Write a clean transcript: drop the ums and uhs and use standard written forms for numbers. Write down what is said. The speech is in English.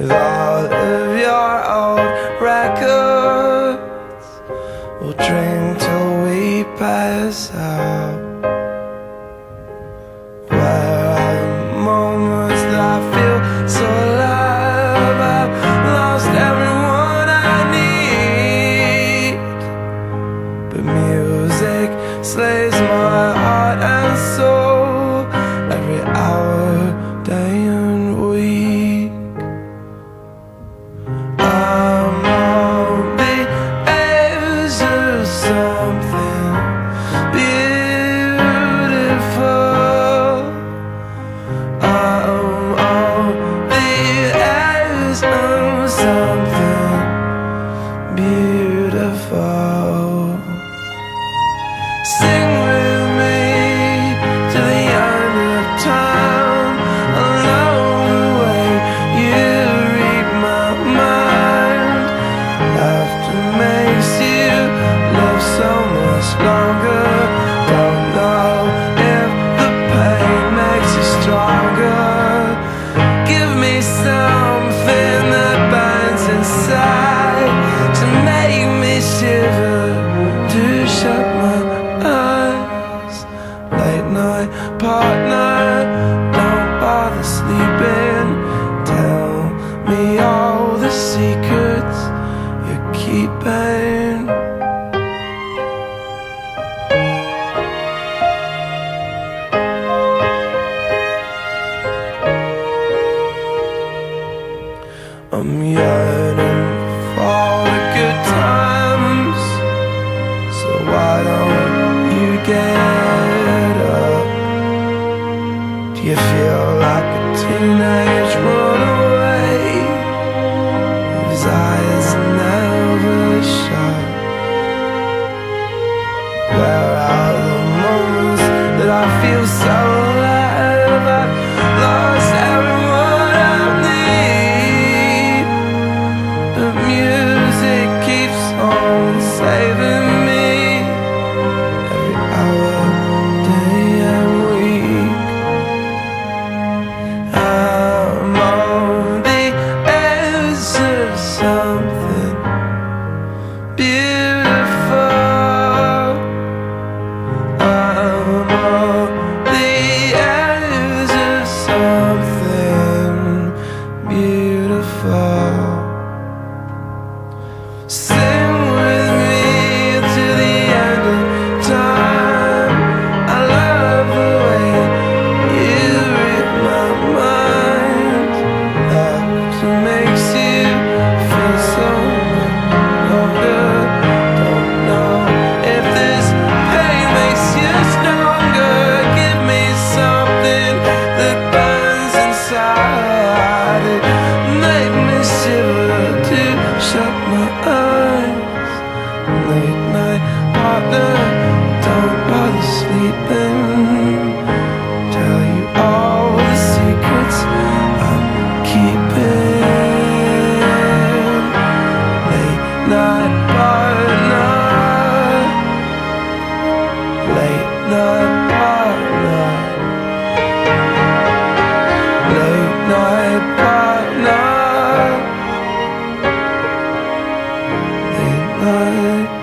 with all of your old records. We'll drink till we pass out. Where are the moments that I feel so alive? I've lost everyone I need, but music slays my heart and soul every hour, day and week. I'm on the edge of something beautiful. I'm on the edge of something beautiful. Sing with me to the end of time. Along the way, you read my mind. Laughter makes you love so much longer. Don't know if the pain makes you stronger. Give me something that burns inside to make me shiver, to shut my eyes. Late night partner, don't bother sleeping. Tell me all the secrets you're keeping. I'm yearning for the good times, so why don't you get? You feel like a teenage runaway whose eyes never shut. Where are the moments that I feel so alive? I've lost everyone I need, but music keeps on saving me every hour. Sing with me to the end of time. I love the way you read my mind. Laughter makes you feel so longer. Don't know if this pain makes you stronger. Give me something that burns inside. It made me shiver to shut my eyes. Late night partner, don't bother sleeping. Tell you all the secrets I'm keeping. Late night partner, late night partner, late night partner, late night.